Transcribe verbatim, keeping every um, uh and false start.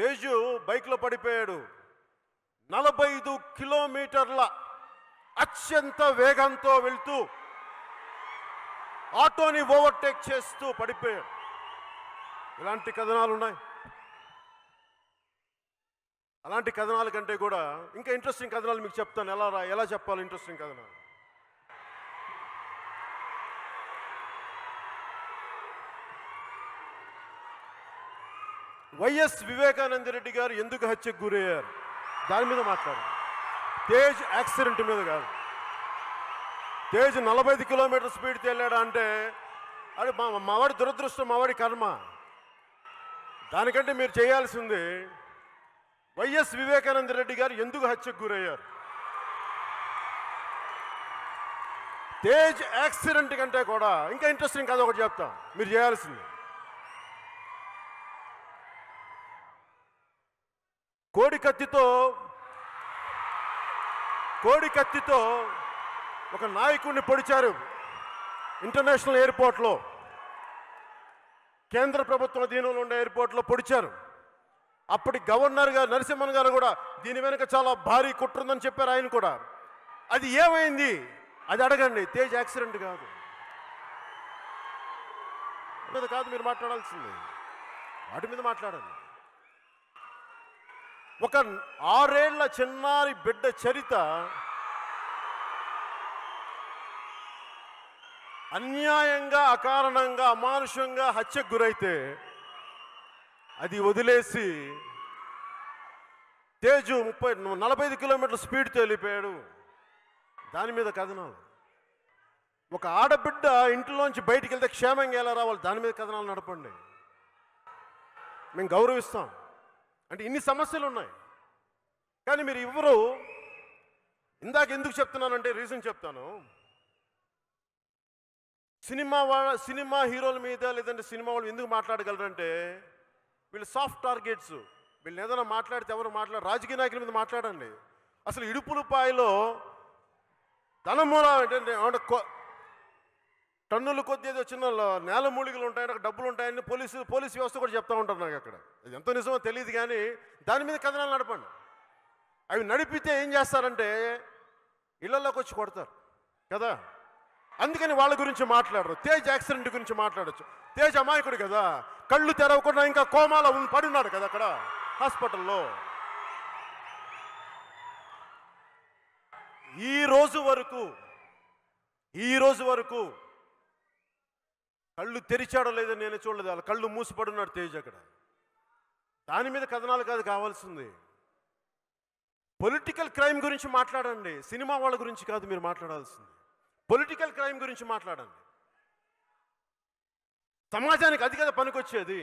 తేజు బైక్లో పడిపోయాడు. నలభై ఐదు కిలోమీటర్ల అత్యంత వేగంతో వెళ్తూ ఆటోని ఓవర్టేక్ చేస్తూ పడిపోయాడు. ఇలాంటి కథనాలు ఉన్నాయి. అలాంటి కథనాల కంటే కూడా ఇంకా ఇంట్రెస్టింగ్ కథనాలు మీకు చెప్తాను. ఎలా రా ఎలా చెప్పాలి ఇంట్రెస్టింగ్ కథనాలు? వైఎస్ వివేకానంద రెడ్డి గారు ఎందుకు హత్యకు గురయ్యారు దాని మీద మాట్లాడారు. తేజ్ యాక్సిడెంట్ మీద కాదు. తేజ్ నలభై ఐదు కిలోమీటర్ స్పీడ్ తేలాడా అంటే అది మావాడి దురదృష్టం, మావాడి కర్మ. దానికంటే మీరు చేయాల్సింది వైఎస్ వివేకానంద రెడ్డి గారు ఎందుకు హత్యకు గురయ్యారు. తేజ్ యాక్సిడెంట్ కంటే కూడా ఇంకా ఇంట్రెస్టింగ్ కాదు ఒకటి చెప్తాం మీరు చేయాల్సింది. కోడి కత్తితో కోడి కత్తితో ఒక నాయకుడిని పొడిచారు ఇంటర్నేషనల్ ఎయిర్పోర్ట్లో. కేంద్ర ప్రభుత్వం అధీనంలో ఉండే ఎయిర్పోర్ట్లో పొడిచారు. అప్పటి గవర్నర్ గారు నరసింహన్ గారు కూడా దీని వెనుక చాలా భారీ కుట్ర ఉందని చెప్పారు. ఆయన కూడా అది ఏమైంది అది అడగండి. తేజ్ యాక్సిడెంట్ కాదు మీద కాదు మీరు మాట్లాడాల్సింది, వాటి మీద మాట్లాడండి. ఒక ఆరేళ్ల చిన్నారి బిడ్డ చరిత్ర అన్యాయంగా అకారణంగా అమానుషంగా హత్యకు గురైతే అది వదిలేసి తేజు ముప్పై నలభై ఐదు కిలోమీటర్ల స్పీడ్తో వెళ్ళిపోయాడు దాని మీద కథనాలు. ఒక ఆడబిడ్డ ఇంట్లోంచి బయటికి వెళ్తే క్షేమంగా ఎలా రావాలి దాని మీద కథనాలు నడపండి. మేము గౌరవిస్తాం. అంటే ఇన్ని సమస్యలు ఉన్నాయి కానీ మీరు ఇవ్వరు. ఇందాక ఎందుకు చెప్తున్నానంటే రీజన్ చెప్తాను. సినిమా వాళ్ళ సినిమా హీరోల మీద లేదంటే సినిమా వాళ్ళు ఎందుకు మాట్లాడగలరంటే వీళ్ళు సాఫ్ట్ టార్గెట్స్. వీళ్ళు ఏదైనా మాట్లాడితే ఎవరు మాట్లాడ రాజకీయ నాయకుల మీద మాట్లాడండి. అసలు ఇడుపులపాయలో ధనమూల ఏంటంటే టన్నుల కొద్ది ఏదో చిన్న నేల మూలికలు ఉంటాయని అక్కడ డబ్బులు ఉంటాయని పోలీసు పోలీసు వ్యవస్థ కూడా చెప్తా ఉంటారు. నాకు అక్కడ అది ఎంతో నిజమో తెలియదు కానీ దాని మీద కథనాలు నడపండి. అవి నడిపితే ఏం చేస్తారంటే ఇళ్లలోకి వచ్చి కొడతారు కదా. అందుకని వాళ్ళ గురించి మాట్లాడరు. తేజ్ యాక్సిడెంట్ గురించి మాట్లాడచ్చు. తేజ్ అమాయకుడు కదా, కళ్ళు తెరవకుండా ఇంకా కోమాలో పడి ఉన్నాడు కదా అక్కడ హాస్పిటల్లో. ఈ రోజు వరకు ఈ రోజు వరకు కళ్ళు తెరిచాడో లేదో నేనే చూడలేదు. అలా కళ్ళు మూసిపడున్నాడు తేజ్ అక్కడ. దాని మీద కథనాలు కాదు కావాల్సింది. పొలిటికల్ క్రైమ్ గురించి మాట్లాడండి, సినిమా వాళ్ళ గురించి కాదు మీరు మాట్లాడాల్సింది. పొలిటికల్ క్రైమ్ గురించి మాట్లాడండి, సమాజానికి అది కదా పనికొచ్చేది.